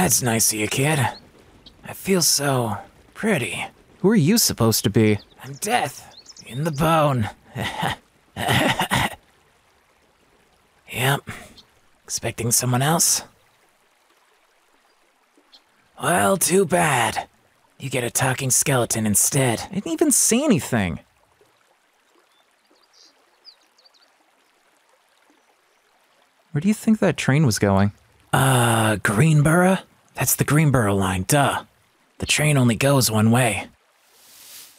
That's nice of you, kid. I feel so pretty. Who are you supposed to be? I'm Death, in the bone. Yep. Expecting someone else? Well, too bad. You get a talking skeleton instead. I didn't even see anything. Where do you think that train was going? Greenboro? That's the Greenboro line, duh. The train only goes one way.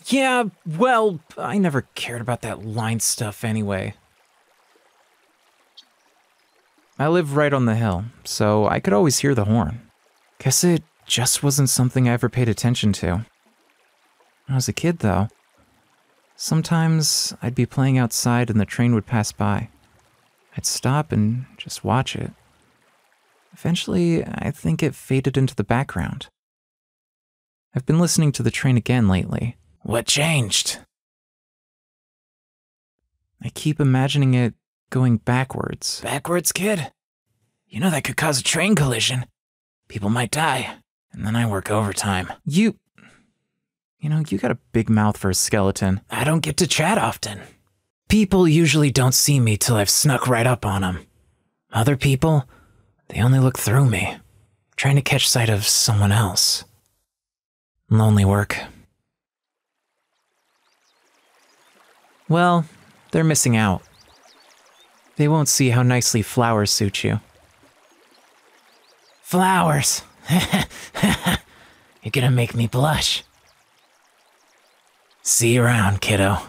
Yeah, well, I never cared about that line stuff anyway. I live right on the hill, so I could always hear the horn. Guess it just wasn't something I ever paid attention to. When I was a kid, though, sometimes I'd be playing outside and the train would pass by. I'd stop and just watch it. Eventually, I think it faded into the background. I've been listening to the train again lately. What changed? I keep imagining it going backwards. Backwards, kid? You know that could cause a train collision. People might die, and then I work overtime. You got a big mouth for a skeleton. I don't get to chat often. People usually don't see me till I've snuck right up on them. Other people, they only look through me, trying to catch sight of someone else. Lonely work. Well, they're missing out. They won't see how nicely flowers suit you. Flowers! You're gonna make me blush. See you around, kiddo.